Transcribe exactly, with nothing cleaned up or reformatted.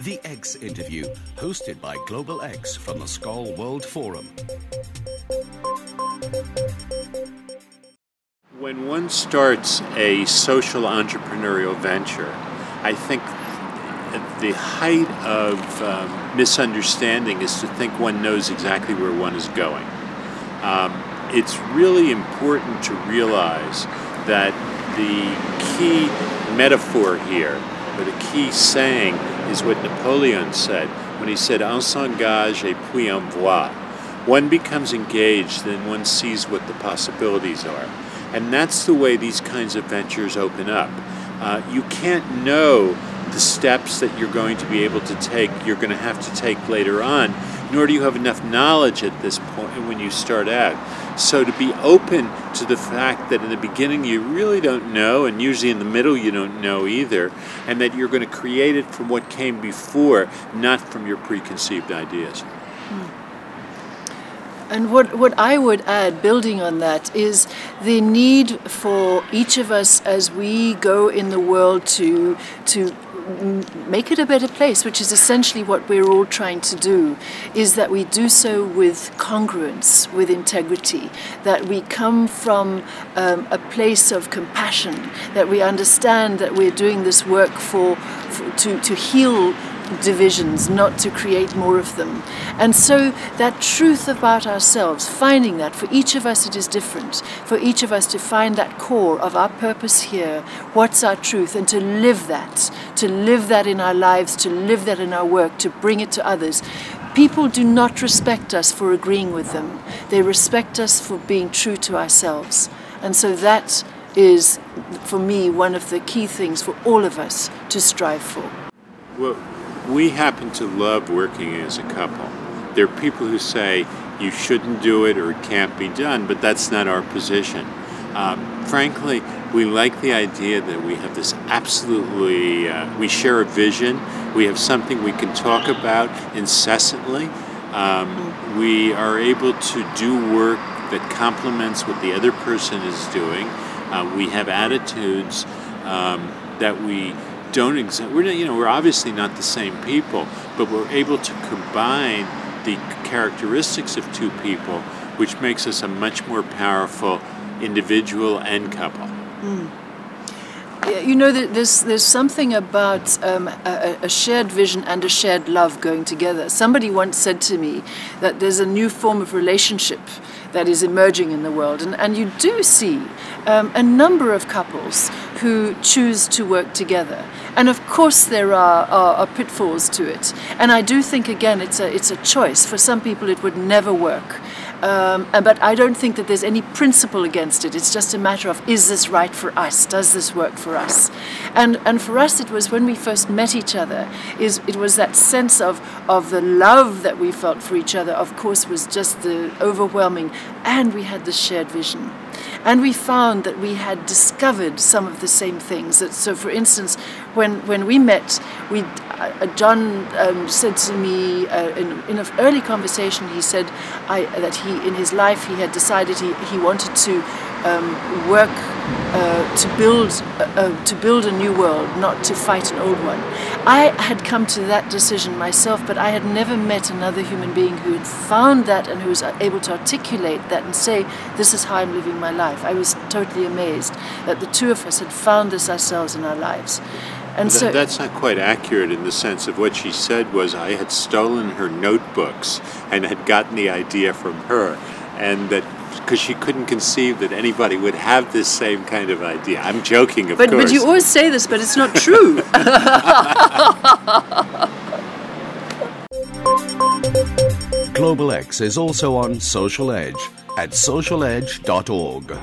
The X Interview, hosted by Global X from the Skoll World Forum. When one starts a social entrepreneurial venture, I think the height of um, misunderstanding is to think one knows exactly where one is going. Um, it's really important to realize that the key metaphor here, or the key saying, is what Napoleon said when he said, "On s'engage et puis on voit." One becomes engaged, then one sees what the possibilities are. And that's the way these kinds of ventures open up. Uh, you can't know the steps that you're going to be able to take, you're going to have to take later on, nor do you have enough knowledge at this point when you start out. So to be open to the fact that in the beginning you really don't know, and usually in the middle you don't know either, and that you're going to create it from what came before, not from your preconceived ideas. And what, what I would add, building on that, is the need for each of us as we go in the world to, to make it a better place, which is essentially what we're all trying to do, is that we do so with congruence, with integrity, that we come from um, a place of compassion, that we understand that we're doing this work for, for to, to heal divisions, not to create more of them. And so that truth about ourselves, finding that, for each of us it is different, for each of us to find that core of our purpose here, what's our truth, and to live that, to live that in our lives, to live that in our work, to bring it to others. People do not respect us for agreeing with them. They respect us for being true to ourselves. And so that is, for me, one of the key things for all of us to strive for. Well, we happen to love working as a couple. There are people who say you shouldn't do it or it can't be done, but that's not our position. Um, frankly, we like the idea that we have this absolutely, uh, we share a vision, we have something we can talk about incessantly. Um, we are able to do work that complements what the other person is doing. Uh, we have attitudes um, that we don't exist. We're, you know, we're obviously not the same people, but we're able to combine the characteristics of two people, which makes us a much more powerful individual and couple. Mm. You know, there's, there's something about um, a, a shared vision and a shared love going together. Somebody once said to me that there's a new form of relationship that is emerging in the world. And, and you do see um, a number of couples who choose to work together. And of course there are, are, are pitfalls to it. And I do think, again, it's a, it's a choice. For some people it would never work. Um, but I don't think that there's any principle against it. It's just a matter of, is this right for us? Does this work for us? And, and for us it was when we first met each other, is, it was that sense of, of the love that we felt for each other, of course, was just the overwhelming, and we had this shared vision. And we found that we had discovered some of the same things. So, for instance, when, when we met, we, uh, John um, said to me uh, in, in an early conversation, he said I, that he, in his life he had decided he, he wanted to um, work uh, to, build, uh, uh, to build a new world, not to fight an old one. I had come to that decision myself, but I had never met another human being who had found that and who was able to articulate that and say, this is how I'm living my life. I was totally amazed that the two of us had found this ourselves in our lives. And so that's not quite accurate, in the sense of what she said was, I had stolen her notebooks and had gotten the idea from her, and that because she couldn't conceive that anybody would have this same kind of idea. I'm joking, of but, course. But you always say this, but it's not true. Global X is also on Social Edge at social edge dot org.